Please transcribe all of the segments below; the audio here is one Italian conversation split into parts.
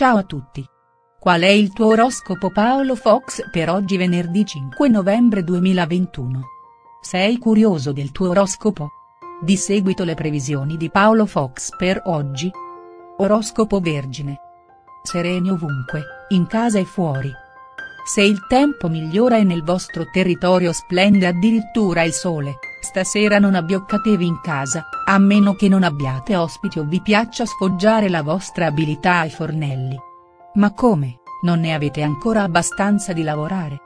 Ciao a tutti! Qual è il tuo oroscopo Paolo Fox per oggi venerdì 5 novembre 2021? Sei curioso del tuo oroscopo? Di seguito le previsioni di Paolo Fox per oggi. Oroscopo Vergine. Sereni ovunque, in casa e fuori. Se il tempo migliora e nel vostro territorio splende addirittura il sole, stasera non abioccatevi in casa, a meno che non abbiate ospiti o vi piaccia sfoggiare la vostra abilità ai fornelli. Ma come, non ne avete ancora abbastanza di lavorare?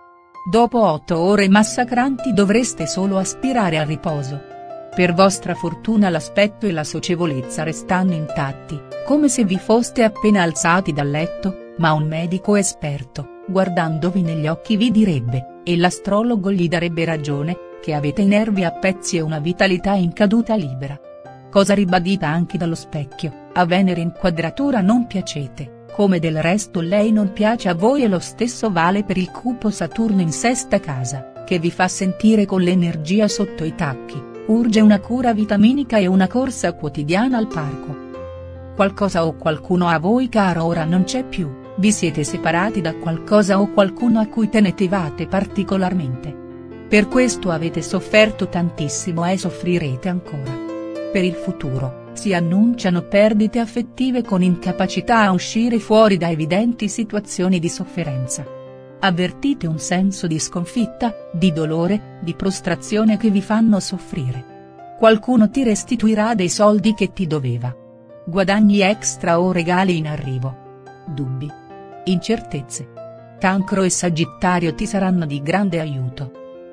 Dopo 8 ore massacranti dovreste solo aspirare al riposo. Per vostra fortuna l'aspetto e la socievolezza restano intatti, come se vi foste appena alzati dal letto, ma un medico esperto, guardandovi negli occhi vi direbbe, e l'astrologo gli darebbe ragione, che avete i nervi a pezzi e una vitalità in caduta libera. Cosa ribadita anche dallo specchio, a Venere in quadratura non piacete. Come del resto lei non piace a voi e lo stesso vale per il cupo Saturno in sesta casa, che vi fa sentire con l'energia sotto i tacchi, urge una cura vitaminica e una corsa quotidiana al parco. Qualcosa o qualcuno a voi caro ora non c'è più, vi siete separati da qualcosa o qualcuno a cui tenevate particolarmente. Per questo avete sofferto tantissimo e soffrirete ancora. Per il futuro. Si annunciano perdite affettive con incapacità a uscire fuori da evidenti situazioni di sofferenza. Avvertite un senso di sconfitta, di dolore, di prostrazione che vi fanno soffrire. Qualcuno ti restituirà dei soldi che ti doveva. Guadagni extra o regali in arrivo. Dubbi. Incertezze. Cancro e Sagittario ti saranno di grande aiuto.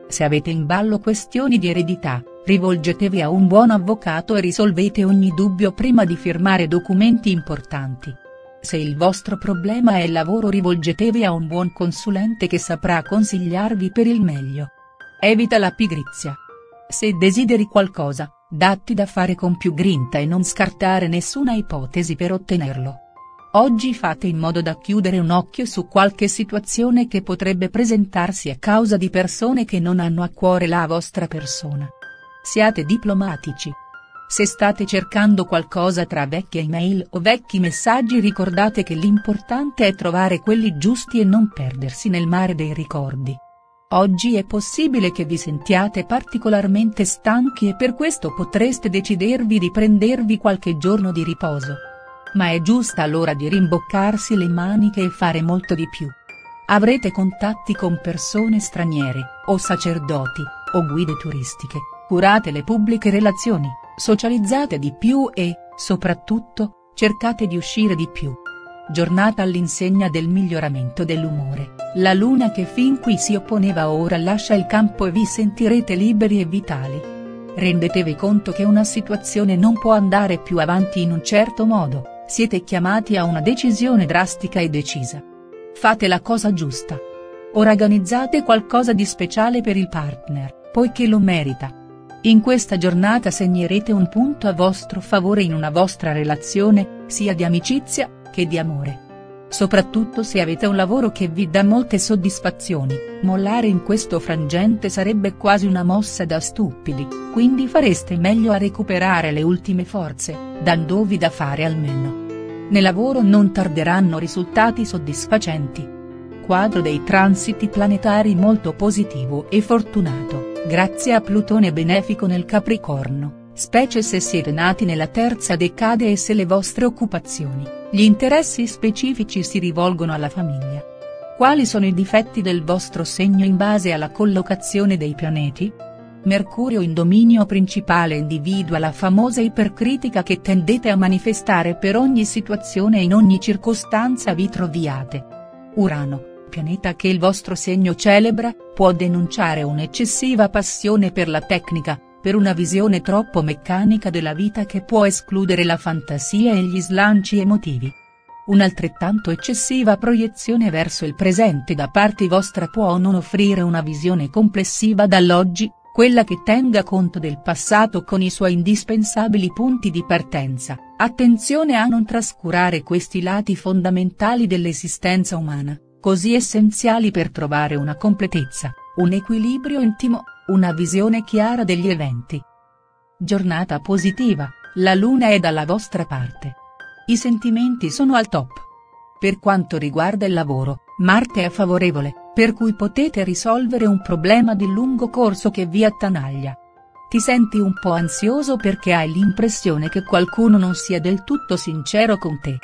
Se avete in ballo questioni di eredità, rivolgetevi a un buon avvocato e risolvete ogni dubbio prima di firmare documenti importanti. Se il vostro problema è il lavoro, rivolgetevi a un buon consulente che saprà consigliarvi per il meglio. Evita la pigrizia. Se desideri qualcosa, datti da fare con più grinta e non scartare nessuna ipotesi per ottenerlo. Oggi fate in modo da chiudere un occhio su qualche situazione che potrebbe presentarsi a causa di persone che non hanno a cuore la vostra persona. Siate diplomatici. Se state cercando qualcosa tra vecchie email o vecchi messaggi, ricordate che l'importante è trovare quelli giusti e non perdersi nel mare dei ricordi. Oggi è possibile che vi sentiate particolarmente stanchi e per questo potreste decidervi di prendervi qualche giorno di riposo. Ma è giusta l'ora di rimboccarsi le maniche e fare molto di più. Avrete contatti con persone straniere, o sacerdoti, o guide turistiche. Curate le pubbliche relazioni, socializzate di più e, soprattutto, cercate di uscire di più. Giornata all'insegna del miglioramento dell'umore, la luna che fin qui si opponeva ora lascia il campo e vi sentirete liberi e vitali. Rendetevi conto che una situazione non può andare più avanti in un certo modo, siete chiamati a una decisione drastica e decisa. Fate la cosa giusta. Organizzate qualcosa di speciale per il partner, poiché lo merita. In questa giornata segnerete un punto a vostro favore in una vostra relazione, sia di amicizia, che di amore. Soprattutto se avete un lavoro che vi dà molte soddisfazioni, mollare in questo frangente sarebbe quasi una mossa da stupidi, quindi fareste meglio a recuperare le ultime forze, dandovi da fare almeno. Nel lavoro non tarderanno risultati soddisfacenti. Quadro dei transiti planetari molto positivo e fortunato. Grazie a Plutone benefico nel Capricorno, specie se siete nati nella terza decade e se le vostre occupazioni, gli interessi specifici si rivolgono alla famiglia. Quali sono i difetti del vostro segno in base alla collocazione dei pianeti? Mercurio in dominio principale individua la famosa ipercritica che tendete a manifestare per ogni situazione e in ogni circostanza vi troviate. Urano, pianeta che il vostro segno celebra, può denunciare un'eccessiva passione per la tecnica, per una visione troppo meccanica della vita che può escludere la fantasia e gli slanci emotivi. Un'altrettanto eccessiva proiezione verso il presente da parte vostra può non offrire una visione complessiva dall'oggi, quella che tenga conto del passato con i suoi indispensabili punti di partenza. Attenzione a non trascurare questi lati fondamentali dell'esistenza umana, così essenziali per trovare una completezza, un equilibrio intimo, una visione chiara degli eventi. Giornata positiva, la luna è dalla vostra parte. I sentimenti sono al top. Per quanto riguarda il lavoro, Marte è favorevole, per cui potete risolvere un problema di lungo corso che vi attanaglia. Ti senti un po' ansioso perché hai l'impressione che qualcuno non sia del tutto sincero con te.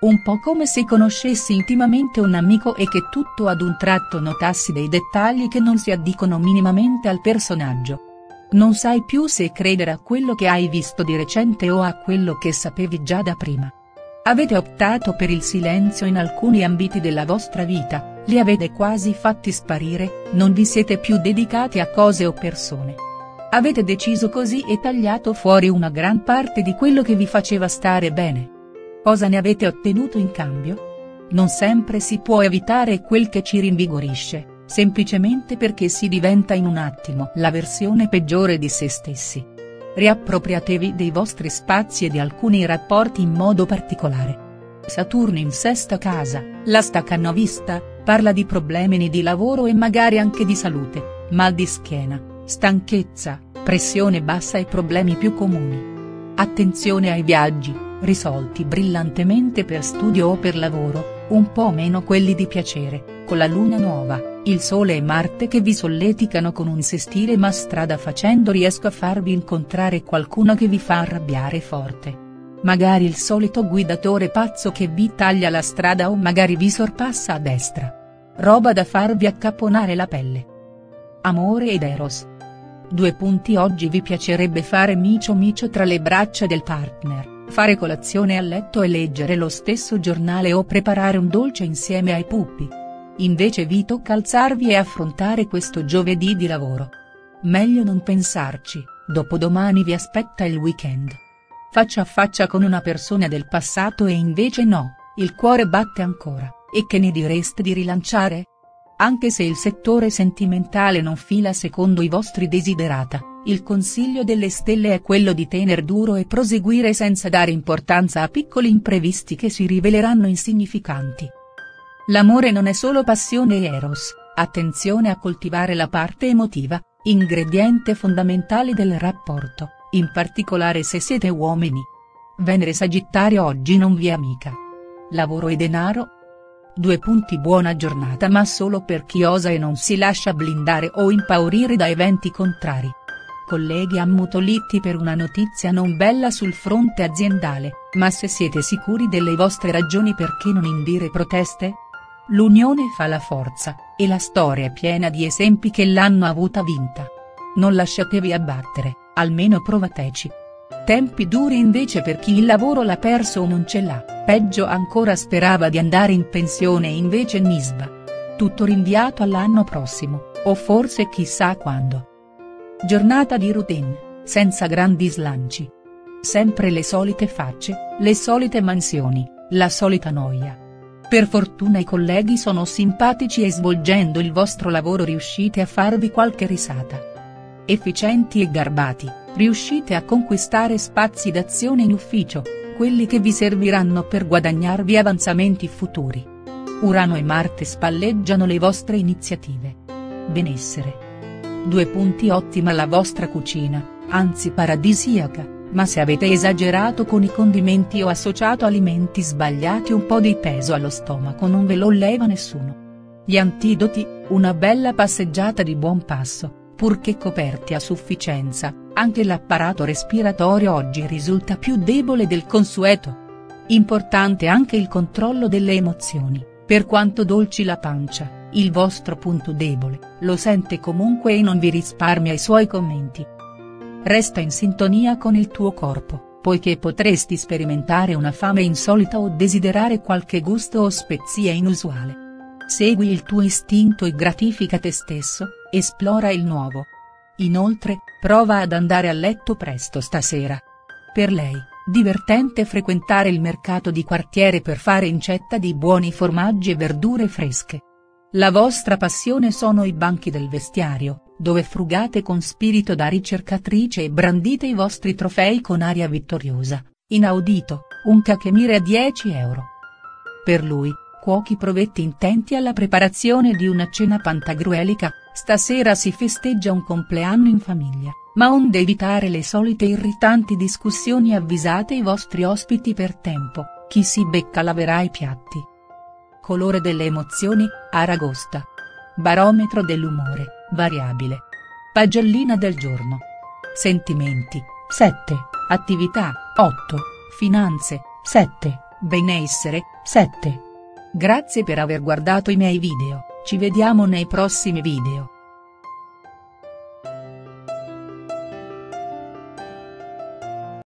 Un po' come se conoscessi intimamente un amico e che tutto ad un tratto notassi dei dettagli che non si addicono minimamente al personaggio. Non sai più se credere a quello che hai visto di recente o a quello che sapevi già da prima. Avete optato per il silenzio in alcuni ambiti della vostra vita, li avete quasi fatti sparire, non vi siete più dedicati a cose o persone. Avete deciso così e tagliato fuori una gran parte di quello che vi faceva stare bene. Cosa ne avete ottenuto in cambio? Non sempre si può evitare quel che ci rinvigorisce, semplicemente perché si diventa in un attimo la versione peggiore di se stessi. Riappropriatevi dei vostri spazi e di alcuni rapporti in modo particolare. Saturno in sesta casa, la staccanovista, parla di problemi di lavoro e magari anche di salute, mal di schiena, stanchezza, pressione bassa e problemi più comuni. Attenzione ai viaggi, risolti brillantemente per studio o per lavoro, un po' meno quelli di piacere, con la luna nuova, il sole e Marte che vi solleticano con un sestile, ma strada facendo riesco a farvi incontrare qualcuno che vi fa arrabbiare forte. Magari il solito guidatore pazzo che vi taglia la strada o magari vi sorpassa a destra. Roba da farvi accapponare la pelle. Amore ed Eros. 2 punti. Oggi vi piacerebbe fare micio micio tra le braccia del partner, fare colazione a letto e leggere lo stesso giornale o preparare un dolce insieme ai pupi. Invece vi tocca alzarvi e affrontare questo giovedì di lavoro. Meglio non pensarci, dopodomani vi aspetta il weekend. Faccia a faccia con una persona del passato e invece no, il cuore batte ancora, e che ne direste di rilanciare? Anche se il settore sentimentale non fila secondo i vostri desiderata, il consiglio delle stelle è quello di tener duro e proseguire senza dare importanza a piccoli imprevisti che si riveleranno insignificanti. L'amore non è solo passione e eros, attenzione a coltivare la parte emotiva, ingrediente fondamentale del rapporto, in particolare se siete uomini. Venere Sagittario oggi non vi è amica. Lavoro e denaro. 2 punti. Buona giornata, ma solo per chi osa e non si lascia blindare o impaurire da eventi contrari. Colleghi ammutoliti per una notizia non bella sul fronte aziendale, ma se siete sicuri delle vostre ragioni, perché non indire proteste? L'unione fa la forza, e la storia è piena di esempi che l'hanno avuta vinta. Non lasciatevi abbattere, almeno provateci. Tempi duri invece per chi il lavoro l'ha perso o non ce l'ha, peggio ancora sperava di andare in pensione e invece nisba. Tutto rinviato all'anno prossimo, o forse chissà quando. Giornata di routine, senza grandi slanci. Sempre le solite facce, le solite mansioni, la solita noia. Per fortuna i colleghi sono simpatici e svolgendo il vostro lavoro riuscite a farvi qualche risata. Efficienti e garbati, riuscite a conquistare spazi d'azione in ufficio, quelli che vi serviranno per guadagnarvi avanzamenti futuri. Urano e Marte spalleggiano le vostre iniziative. Benessere. 2 punti. Ottima la vostra cucina, anzi paradisiaca, ma se avete esagerato con i condimenti o associato alimenti sbagliati un po' di peso allo stomaco non ve lo leva nessuno. Gli antidoti, una bella passeggiata di buon passo, purché coperti a sufficienza. Anche l'apparato respiratorio oggi risulta più debole del consueto. Importante anche il controllo delle emozioni, per quanto dolci la pancia, il vostro punto debole, lo sente comunque e non vi risparmia i suoi commenti. Resta in sintonia con il tuo corpo, poiché potresti sperimentare una fame insolita o desiderare qualche gusto o spezia inusuale. Segui il tuo istinto e gratifica te stesso, esplora il nuovo. Inoltre, prova ad andare a letto presto stasera. Per lei, divertente frequentare il mercato di quartiere per fare incetta di buoni formaggi e verdure fresche. La vostra passione sono i banchi del vestiario, dove frugate con spirito da ricercatrice e brandite i vostri trofei con aria vittoriosa, inaudito, un cachemire a 10 euro. Per lui, cuochi provetti intenti alla preparazione di una cena pantagruelica. Stasera si festeggia un compleanno in famiglia, ma onde evitare le solite irritanti discussioni avvisate i vostri ospiti per tempo, chi si becca laverà i piatti. colore delle emozioni, Aragosta. Barometro dell'umore, variabile. Pagellina del giorno. Sentimenti, 7, attività, 8, finanze, 7, benessere, 7. Grazie per aver guardato i miei video, ci vediamo nei prossimi video.